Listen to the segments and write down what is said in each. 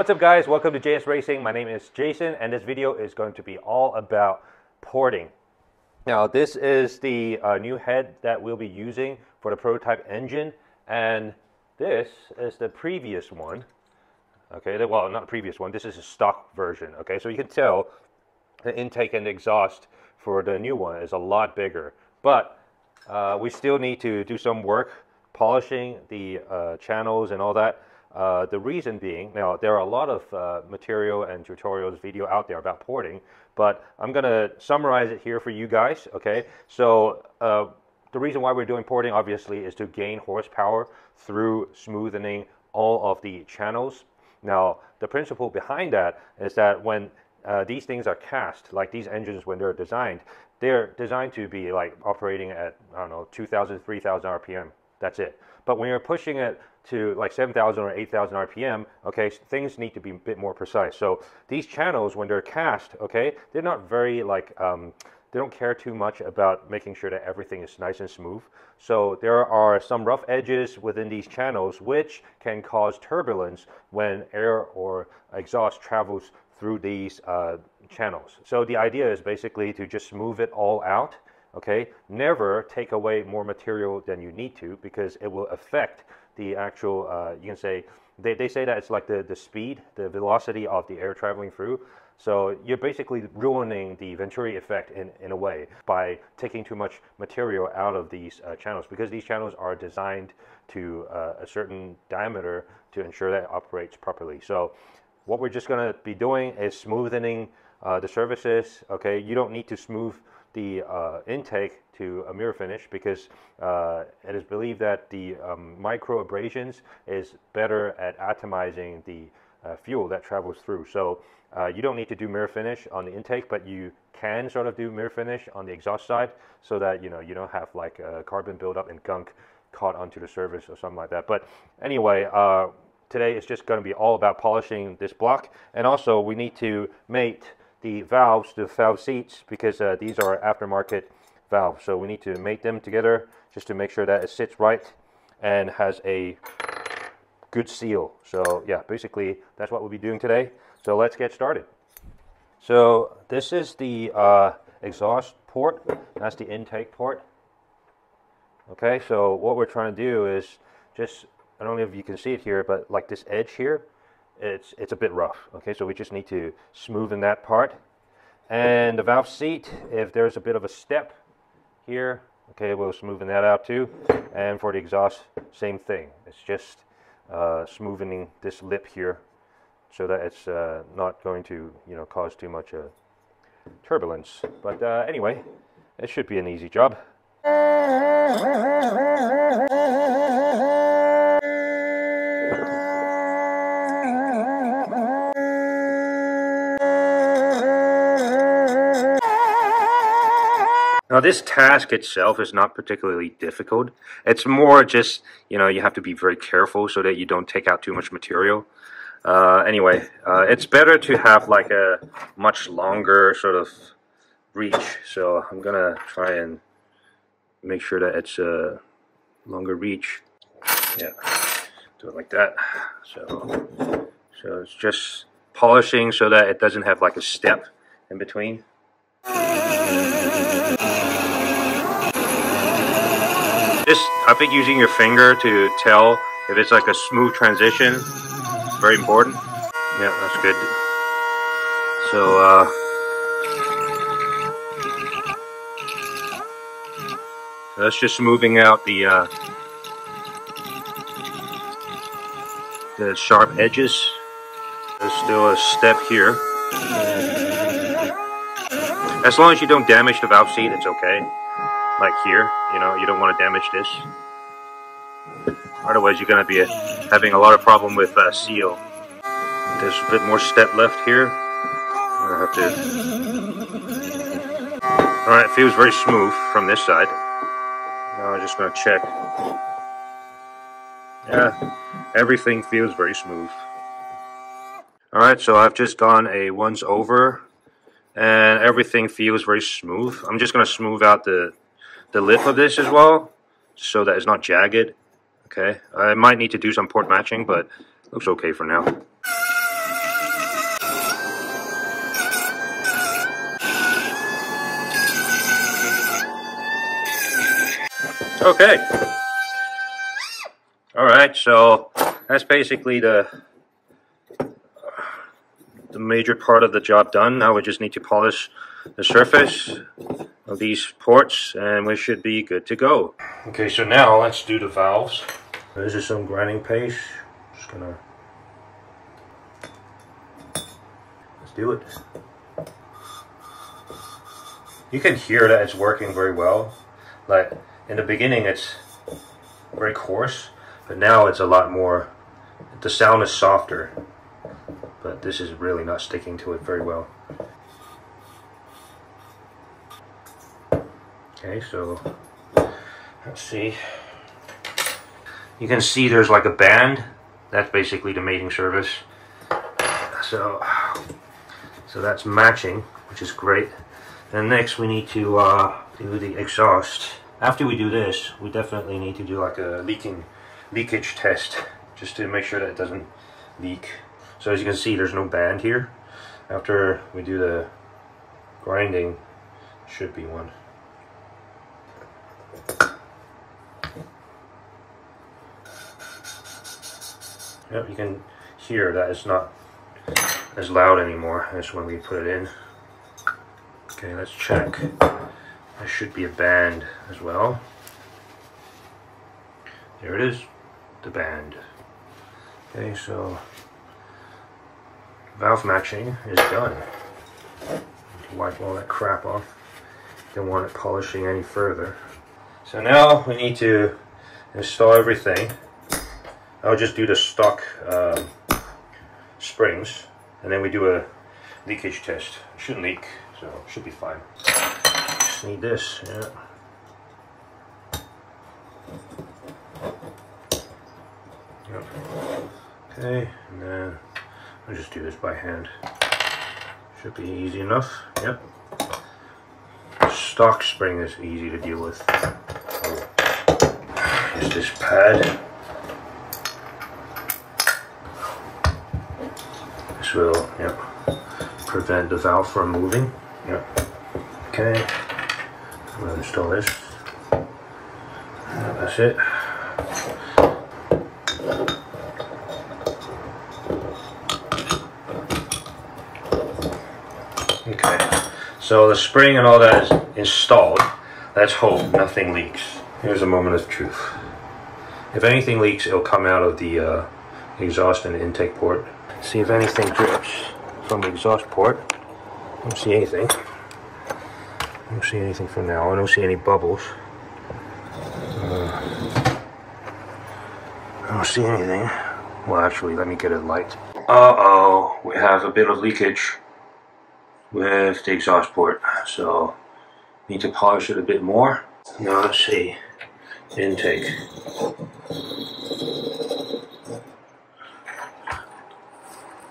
What's up guys, welcome to JS Racing. My name is Jason and this video is going to be all about porting. Now this is the new head that we'll be using for the prototype engine, and this is the previous one. Okay, well not the previous one, this is a stock version. Okay, so you can tell the intake and exhaust for the new one is a lot bigger, but we still need to do some work polishing the channels and all that. The reason being, now there are a lot of material and tutorials video out there about porting, but I'm gonna summarize it here for you guys. Okay, so the reason why we're doing porting obviously is to gain horsepower through smoothening all of the channels. Now the principle behind that is that when these things are cast, like these engines when they're designed to be like operating at, I don't know, 2,000, 3,000 RPM. That's it. But when you're pushing it to like 7,000 or 8,000 RPM, okay, things need to be a bit more precise. So these channels, when they're cast, okay, they're not very like, they don't care too much about making sure that everything is nice and smooth. So there are some rough edges within these channels which can cause turbulence when air or exhaust travels through these channels. So the idea is basically to just smooth it all out. Okay, never take away more material than you need to, because it will affect the actual, you can say, they say that it's like the speed, the velocity of the air traveling through. So you're basically ruining the Venturi effect in a way by taking too much material out of these channels, because these channels are designed to a certain diameter to ensure that it operates properly. So what we're just going to be doing is smoothening the surfaces. Okay, you don't need to smooth the intake to a mirror finish, because it is believed that the micro abrasions is better at atomizing the fuel that travels through. So you don't need to do mirror finish on the intake, but you can sort of do mirror finish on the exhaust side, so that, you know, you don't have like carbon buildup and gunk caught onto the surface or something like that. But anyway, today is just going to be all about polishing this block, and also we need to mate the valves to the valve seats, because these are aftermarket valves, so we need to mate them together just to make sure that it sits right and has a good seal. So yeah, basically that's what we'll be doing today. So let's get started. So this is the exhaust port, that's the intake port. Okay, so what we're trying to do is just, I don't know if you can see it here, but like this edge here, it's a bit rough. Okay, so we just need to smoothen that part. And the valve seat, if there's a bit of a step here, okay, we'll smoothen that out too. And for the exhaust, same thing. It's just smoothening this lip here so that it's not going to, you know, cause too much turbulence. But anyway, it should be an easy job. Now this task itself is not particularly difficult. It's more just, you know, you have to be very careful so that you don't take out too much material. Anyway, it's better to have like a much longer sort of reach. So I'm gonna try and make sure that it's a longer reach. Yeah, do it like that. So it's just polishing so that it doesn't have like a step in between. Just, I think using your finger to tell if it's like a smooth transition is very important. Yeah, that's good. So, that's just smoothing out the sharp edges. There's still a step here. As long as you don't damage the valve seat, it's okay. Like here, you know, you don't want to damage this. Otherwise, you're going to be having a lot of problem with seal. There's a bit more step left here. I have to. All right, it feels very smooth from this side. Now I'm just going to check. Yeah, everything feels very smooth. All right, so I've just gone a once over, and everything feels very smooth. I'm just going to smooth out the lip of this as well, so that it's not jagged. Okay, I might need to do some port matching, but looks okay for now. Okay. Alright, so that's basically the major part of the job done. Now we just need to polish the surface of these ports and we should be good to go. Okay, so now let's do the valves. This is some grinding paste. Let's do it. You can hear that it's working very well. Like in the beginning it's very coarse, but now it's a lot more, the sound is softer. But this is really not sticking to it very well. Okay, so let's see. You can see there's like a band. That's basically the mating surface. So that's matching, which is great. And next we need to do the exhaust. After we do this, we definitely need to do like a leakage test, just to make sure that it doesn't leak. So as you can see, there's no band here. After we do the grinding, should be one. Yep, you can hear that it's not as loud anymore as when we put it in. Okay, let's check. There should be a band as well. There it is, the band. Okay, so valve matching is done. Wipe all that crap off. Don't want it polishing any further. So now we need to install everything. I'll just do the stock springs, and then we do a leakage test. It shouldn't leak, so it should be fine. Just need this. Yeah. Yep. Okay, and then I'll just do this by hand. Should be easy enough. Yep. Stock spring is easy to deal with. Use this pad. This will, yep, prevent the valve from moving. Yep. Okay. I'm gonna install this. That's it. So the spring and all that is installed. Let's hope nothing leaks. Here's a moment of truth. If anything leaks, it'll come out of the exhaust and intake port. See if anything drips from the exhaust port. I don't see anything. I don't see anything for now. I don't see any bubbles. I don't see anything. Well, actually, let me get it light. Uh-oh, we have a bit of leakage with the exhaust port, so need to polish it a bit more. Now let's see, intake.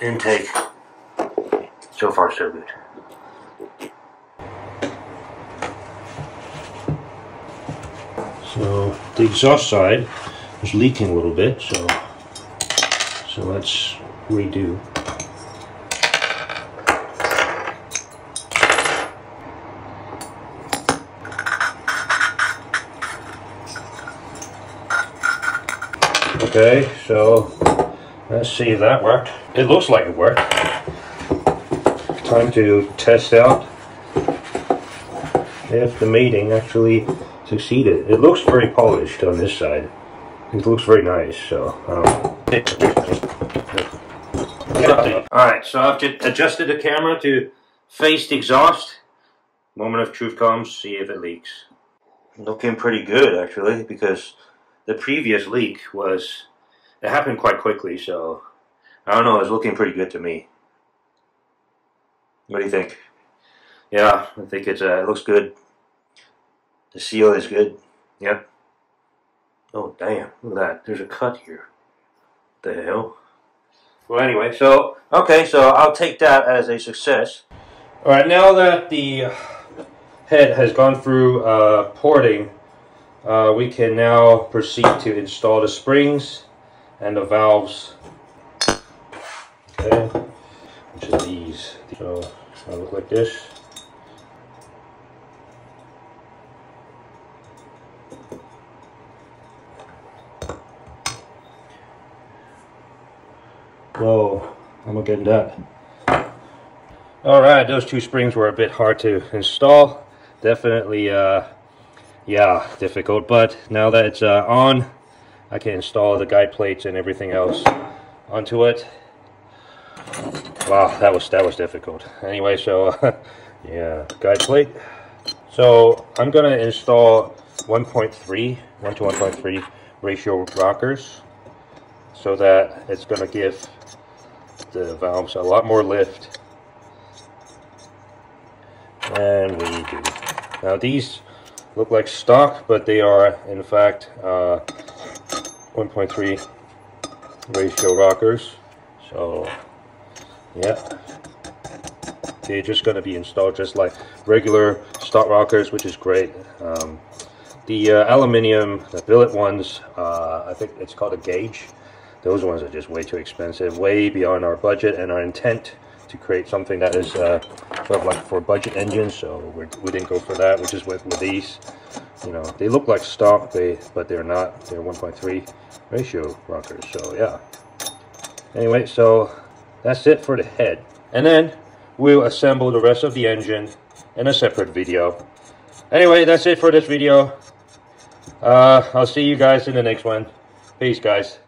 Intake, so far so good. So the exhaust side was leaking a little bit, so let's redo. Okay, so let's see if that worked. It looks like it worked. Time to test out if the mating actually succeeded. It looks very polished on this side. It looks very nice, so Alright, so I've adjusted the camera to face the exhaust. Moment of truth comes, see if it leaks. Looking pretty good actually, because the previous leak was, it happened quite quickly, so I don't know, it's looking pretty good to me. What do you think? Yeah, I think it looks good. The seal is good. Yep. Oh damn, look at that, there's a cut here. What the hell? Well anyway, so, okay, so I'll take that as a success. Alright, now that the head has gone through porting, we can now proceed to install the springs and the valves. Okay, which is these. So it's gonna look like this. Whoa, I'm not getting that. Alright, those two springs were a bit hard to install. Definitely, yeah, difficult. But now that it's on, I can install the guide plates and everything else onto it. Wow, that was difficult. Anyway, so yeah, guide plate. So I'm gonna install 1 to 1.3 ratio rockers, so that it's gonna give the valves a lot more lift. And we do. Now these look like stock, but they are in fact 1.3 ratio rockers. So yeah, they're just going to be installed just like regular stock rockers, which is great. The aluminium, the billet ones, I think it's called a gauge. Those ones are just way too expensive, way beyond our budget and our intent to create something that is sort of like for budget engines. So we didn't go for that. We just went with these. You know, they look like stock, but they're not. They're 1.3 ratio rockers. So yeah. Anyway, so that's it for the head, and then we'll assemble the rest of the engine in a separate video. Anyway, that's it for this video. I'll see you guys in the next one. Peace, guys.